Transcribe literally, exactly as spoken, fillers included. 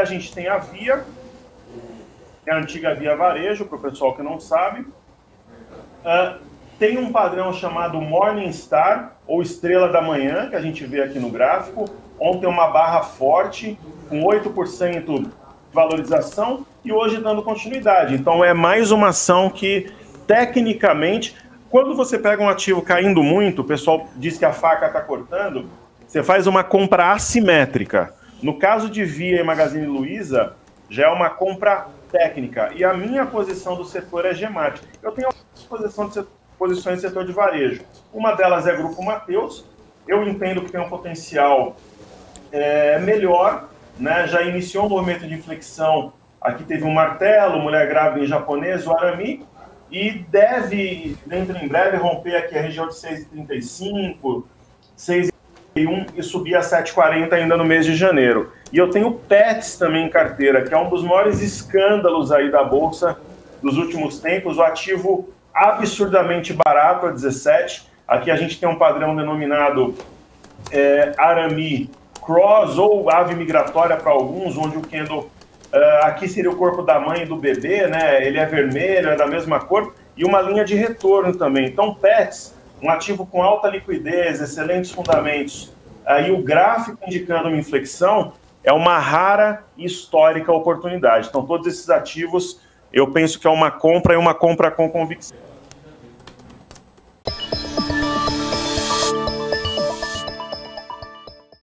A gente tem a Via, que é a antiga Via Varejo, para o pessoal que não sabe. Uh, tem um padrão chamado Morning Star, ou Estrela da Manhã, que a gente vê aqui no gráfico. Ontem uma barra forte, com oito por cento de valorização, e hoje dando continuidade. Então é mais uma ação que, tecnicamente, quando você pega um ativo caindo muito, o pessoal diz que a faca está cortando, você faz uma compra assimétrica. No caso de Via e Magazine Luiza, já é uma compra técnica. E a minha posição do setor é Gemate. Eu tenho algumas posições do setor de varejo. Uma delas é Grupo Mateus. Eu entendo que tem um potencial é, melhor, né? Já iniciou um movimento de inflexão. Aqui teve um martelo, mulher grávida em japonês, o Arami. E deve, dentro em breve, romper aqui a região de seis e trinta e cinco, seis e trinta e cinco. E subir a sete e quarenta ainda no mês de janeiro. E eu tenho Pets também em carteira, que é um dos maiores escândalos aí da Bolsa dos últimos tempos. O ativo absurdamente barato, a dezessete. Aqui a gente tem um padrão denominado é, Arami Cross, ou ave migratória para alguns, onde o candle, uh, aqui seria o corpo da mãe e do bebê, né? Ele é vermelho, é da mesma cor, e uma linha de retorno também. Então, Pets, um ativo com alta liquidez, excelentes fundamentos, aí o gráfico indicando uma inflexão, é uma rara e histórica oportunidade. Então, todos esses ativos, eu penso que é uma compra e uma compra com convicção.